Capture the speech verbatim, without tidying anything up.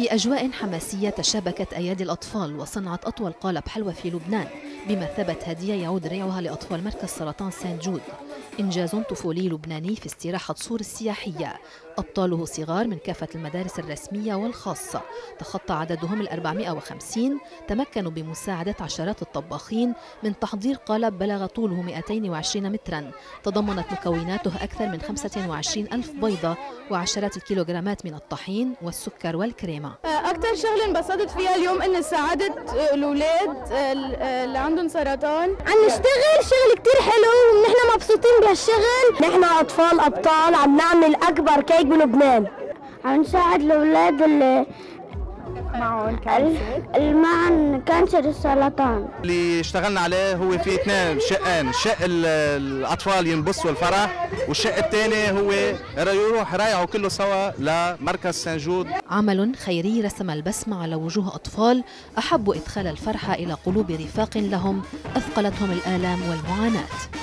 في أجواء حماسية تشابكت أيادي الأطفال وصنعت أطول قالب حلوى في لبنان بمثابة هدية يعود ريعها لأطفال مركز سرطان سانت جود. إنجاز طفولي لبناني في استراحة صور السياحية، أبطاله صغار من كافة المدارس الرسمية والخاصة، تخطى عددهم ال أربعمئة وخمسين، تمكنوا بمساعدة عشرات الطباخين من تحضير قالب بلغ طوله مئتين وعشرين مترا، تضمنت مكوناته أكثر من خمسة وعشرين ألف بيضة وعشرات الكيلوغرامات من الطحين والسكر والكريمة. أكثر شغلة انبسطت فيها اليوم إن ساعدت الأولاد اللي عندهم سرطان. عم نشتغل شغل كتير حلو ونحن مبسوطين بهالشغل. نحن أطفال أبطال عم نعمل أكبر كيك بلبنان. عم نساعد الأولاد اللي معهم كانسر اللي معهم كانسر السرطان. اللي اشتغلنا عليه هو في اثنين شقين، شق الأطفال ينبسطوا الفرح والشق الثاني هو يروح رايعوا كله سوا لمركز سان جود. عمل خيري رسم البسمة على وجوه أطفال أحبوا إدخال الفرحة إلى قلوب رفاق لهم أثقلتهم الآلام والمعاناة.